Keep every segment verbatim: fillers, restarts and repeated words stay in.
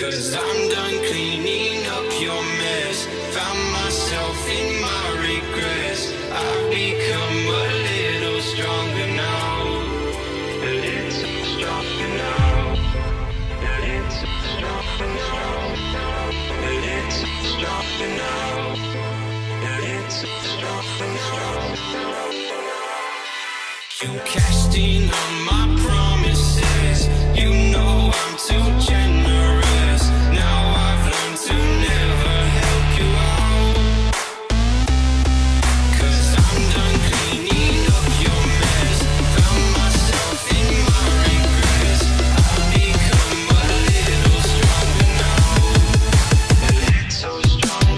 'Cause I'm done cleaning up your mess. Found myself in my regrets. I've become a little stronger now. A little stronger now. A little stronger now. A little stronger now. A little stronger now. You cashed in on my promises. You know I'm too generous. Now I've learned to never help you out. 'Cause I'm done cleaning up your mess. Found myself in my regrets. I've become a little stronger now. A little stronger now.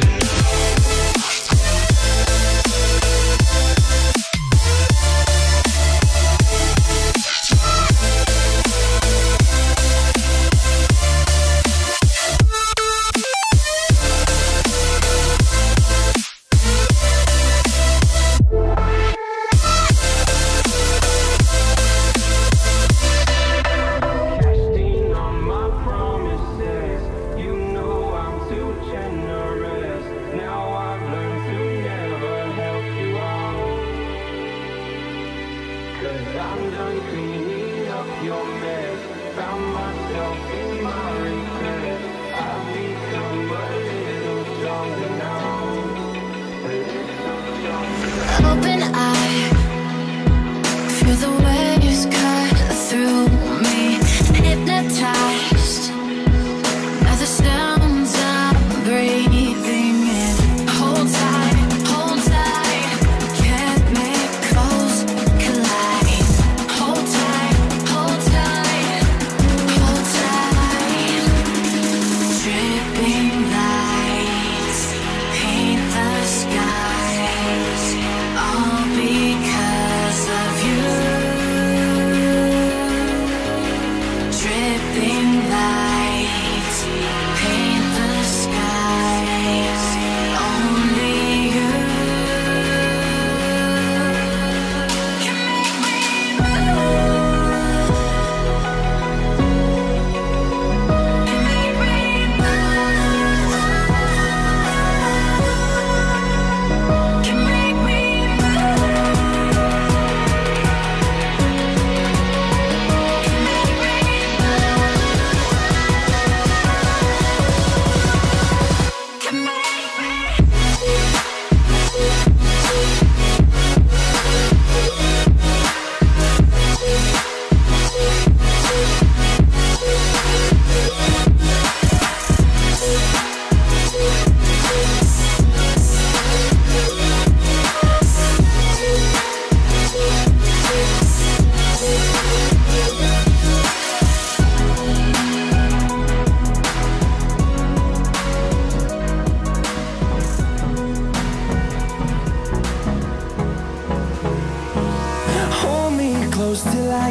I'm done cleaning up your mess. Found myself in my regrets. I've become a little stronger now. A little stronger. Open eye, feel the waves cut through me. Hypnotized by the sounds I'm breathing in. Hold tight, hold tight. Chemicals collide. Till I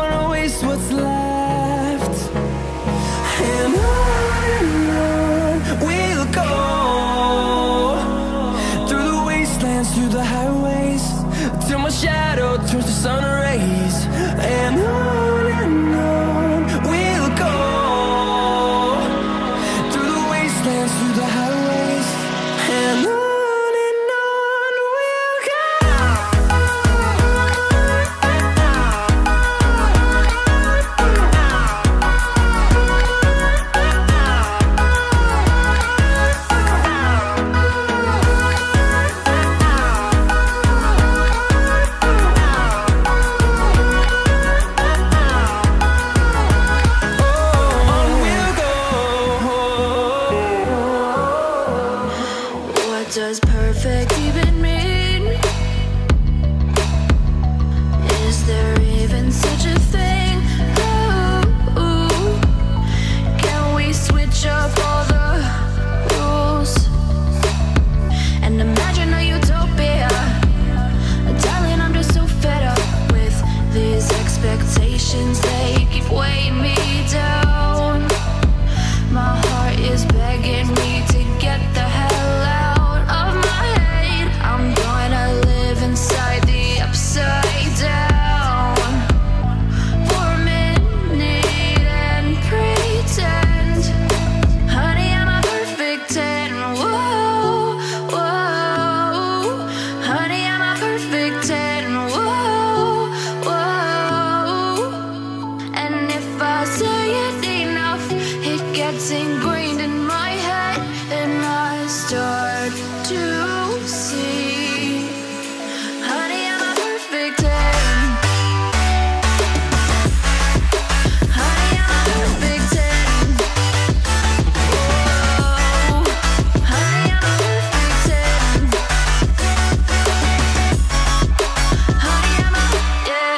wanna waste what's left. And on we'll go, through the wastelands, through the highways, till my shadow turns to sun rays. And on and on we'll go, through the wastelands, through the highways, and on and on. getting brained in my head, and I start to see. Honey, I'm a perfect ten. Honey, I'm a perfect ten. Whoa. Honey, I'm a perfect ten. Honey, I'm a, yeah.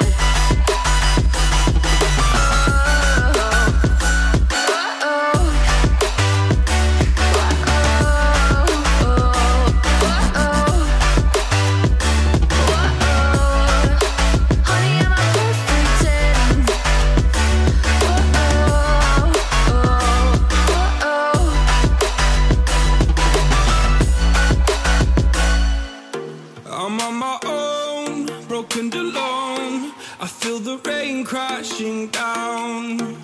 I'm on my own, broken and alone. I feel the rain crashing down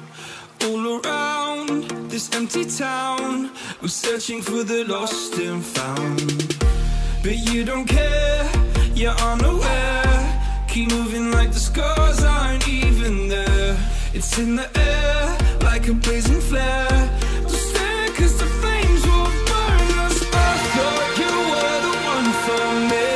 all around this empty town. I'm searching for the lost and found, but you don't care, you're unaware. Keep moving like the scars aren't even there. It's in the air like a blazing flare. Just stare, 'cause the flames will burn us. I thought you were the one for me,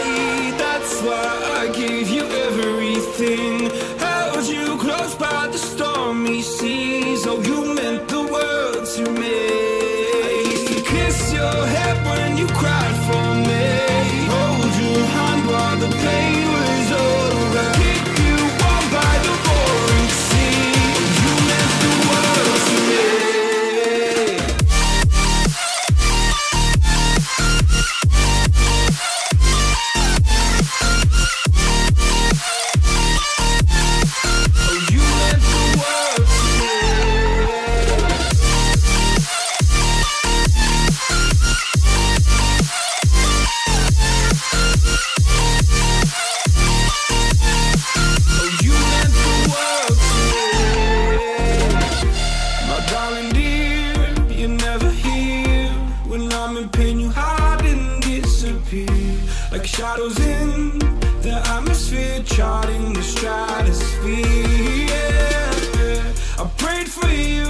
that's why I gave you everything. Held you close by the stormy seas. Oh, you meant the world to me. I used to kiss your head when you cried for me. Hold your hand while the pain was over. Keep you warm by the roaring sea. You meant the world to me. Like shadows in the atmosphere, charting the stratosphere. Yeah. I prayed for you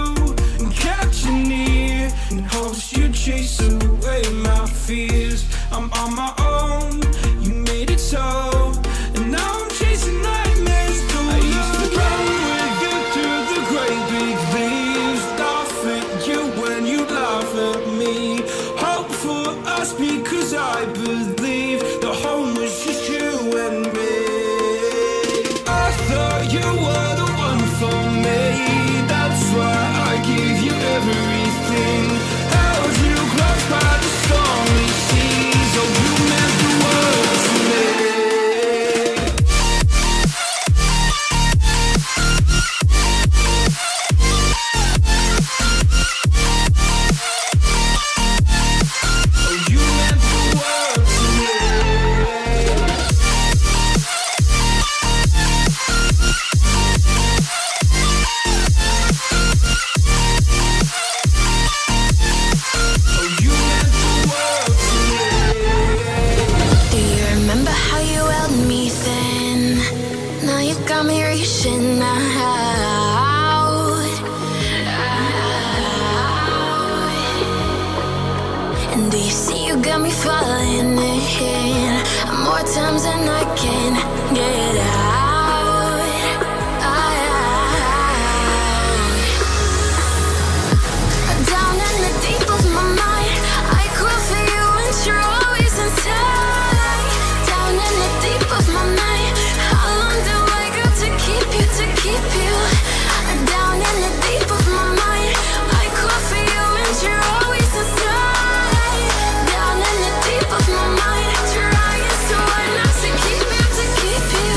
and kept you near, in hopes you'd chase away my fears. I'm on my own, you made it so, and now I'm chasing nightmares. I used to run with you through the great big leaves, laugh at you when you laugh at me. Hope for us because I believe. More times than I can get out, out. Down in the deep of my mind, I crawl for you and you're always inside. Down in the deep of my mind, how long do I got to keep you, to keep you? Down in the deep of my mind, I crawl for you and you're always inside. Down in the deep of my mind, trying so hard not to keep you, to keep you.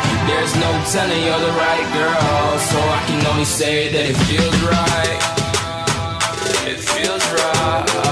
There's no telling you're the right girl, so I can only say that it feels right. It feels right.